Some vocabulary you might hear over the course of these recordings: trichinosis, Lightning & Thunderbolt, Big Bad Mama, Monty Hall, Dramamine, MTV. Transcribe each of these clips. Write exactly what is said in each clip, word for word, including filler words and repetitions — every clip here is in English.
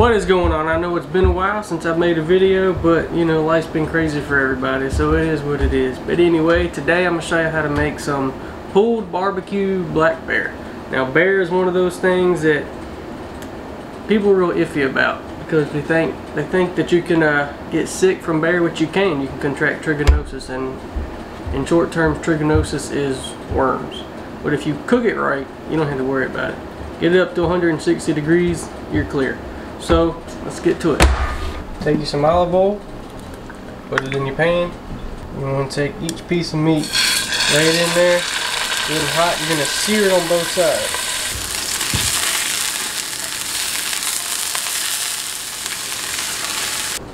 What is going on? I know it's been a while since I've made a video, but you know, life's been crazy for everybody, so it is what it is. But anyway, today I'm going to show you how to make some pulled barbecue black bear. Now, bear is one of those things that people are real iffy about, because they think, they think that you can uh, get sick from bear, which you can. You can contract trichinosis, and in short term, trichinosis is worms. But if you cook it right, you don't have to worry about it. Get it up to one hundred sixty degrees, you're clear. So let's get to it. Take you some olive oil, put it in your pan. You want to take each piece of meat, lay it in there, get it hot. You're going to sear it on both sides.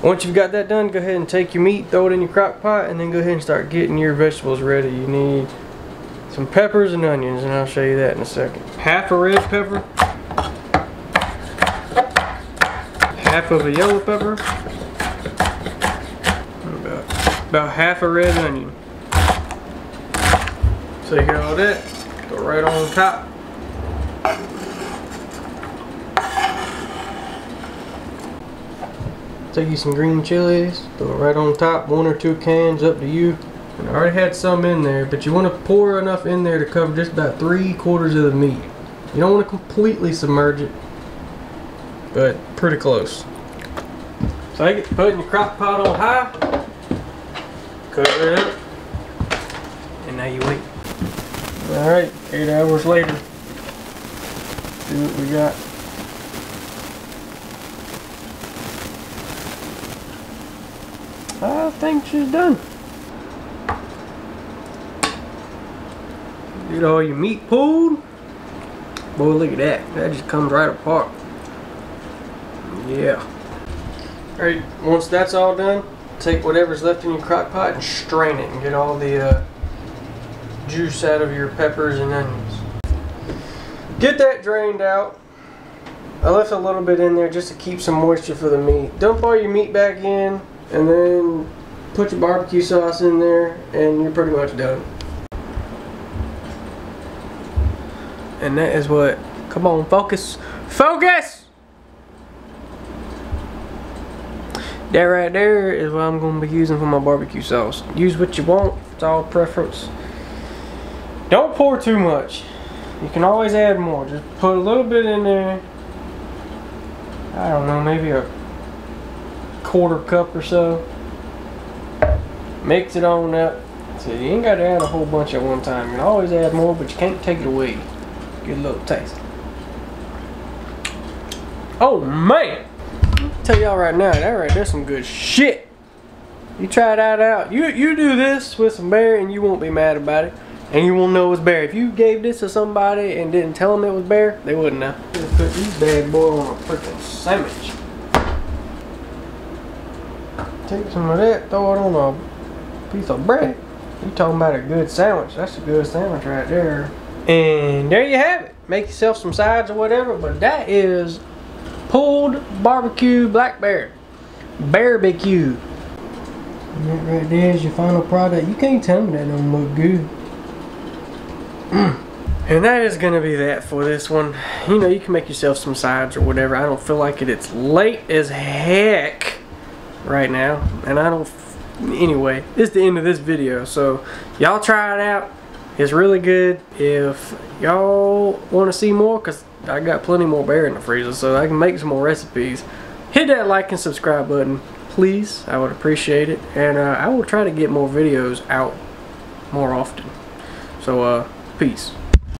Once you've got that done, go ahead and take your meat, throw it in your crock pot, and then go ahead and start getting your vegetables ready. You need some peppers and onions, and I'll show you that in a second. Half a red pepper, half of a yellow pepper, about, about half a red onion. So you got all that, go right on top. Take you some green chilies, throw it right on top, one or two cans, up to you. And I already had some in there, but you want to pour enough in there to cover just about three quarters of the meat. You don't want to completely submerge it, but pretty close. So I get to put in your crock pot on high, cover it up, and now you wait. Alright, eight hours later, see what we got. I think she's done. Get all your meat pulled. Boy, look at that. That just comes right apart. Yeah. Alright, once that's all done, take whatever's left in your crock pot and strain it and get all the uh, juice out of your peppers and onions. Get that drained out. I left a little bit in there just to keep some moisture for the meat. Dump all your meat back in, and then put your barbecue sauce in there, and you're pretty much done. And that is what, come on, focus, focus! That right there is what I'm gonna be using for my barbecue sauce. Use what you want, it's all preference. Don't pour too much. You can always add more, just put a little bit in there. I don't know, maybe a quarter cup or so. Mix it on up. So you ain't gotta add a whole bunch at one time. You can always add more, but you can't take it away. Get a little taste. Oh man! I'll tell y'all right now, that right there's some good shit. You try that out. You you do this with some bear and you won't be mad about it. And you won't know it's bear. If you gave this to somebody and didn't tell them it was bear, they wouldn't know. Just put these bad boys on a freaking sandwich. Take some of that, throw it on a piece of bread. You talking about a good sandwich. That's a good sandwich right there. And there you have it. Make yourself some sides or whatever, but that is pulled barbecue black bear. Barbecue. And that right there is your final product. You can't tell me that don't look good. Mm. And that is going to be that for this one. You know, you can make yourself some sides or whatever. I don't feel like it. It's late as heck right now, and I don't f anyway, this is the end of this video, so y'all try it out. It's really good. If y'all want to see more, because I got plenty more bear in the freezer, so I can make some more recipes, hit that like and subscribe button, please. I would appreciate it, and uh, I will try to get more videos out more often. So uh, peace.